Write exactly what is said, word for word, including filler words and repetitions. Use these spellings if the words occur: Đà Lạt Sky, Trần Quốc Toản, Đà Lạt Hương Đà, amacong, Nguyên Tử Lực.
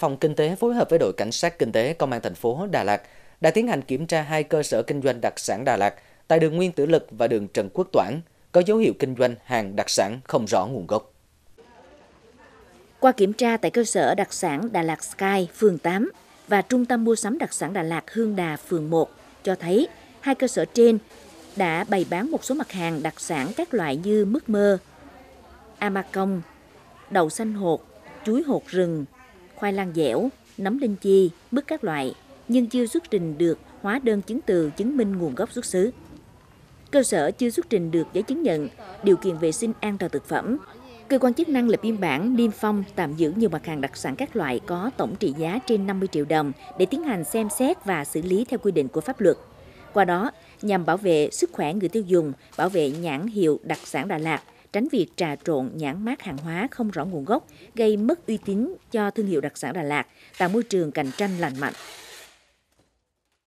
Phòng Kinh tế phối hợp với đội Cảnh sát Kinh tế Công an thành phố Đà Lạt đã tiến hành kiểm tra hai cơ sở kinh doanh đặc sản Đà Lạt tại đường Nguyên Tử Lực và đường Trần Quốc Toản có dấu hiệu kinh doanh hàng đặc sản không rõ nguồn gốc. Qua kiểm tra tại cơ sở đặc sản Đà Lạt Sky, phường tám và trung tâm mua sắm đặc sản Đà Lạt Hương Đà, phường một cho thấy hai cơ sở trên đã bày bán một số mặt hàng đặc sản các loại như mứt mơ, amacong, đậu xanh hột, chuối hột rừng, khoai lang dẻo, nấm linh chi, mứt các loại, nhưng chưa xuất trình được hóa đơn chứng từ chứng minh nguồn gốc xuất xứ. Cơ sở chưa xuất trình được giấy chứng nhận điều kiện vệ sinh an toàn thực phẩm. Cơ quan chức năng lập biên bản niêm phong tạm giữ nhiều mặt hàng đặc sản các loại có tổng trị giá trên năm mươi triệu đồng để tiến hành xem xét và xử lý theo quy định của pháp luật. Qua đó, nhằm bảo vệ sức khỏe người tiêu dùng, bảo vệ nhãn hiệu đặc sản Đà Lạt, tránh việc trà trộn nhãn mác hàng hóa không rõ nguồn gốc, gây mất uy tín cho thương hiệu đặc sản Đà Lạt, tạo môi trường cạnh tranh lành mạnh.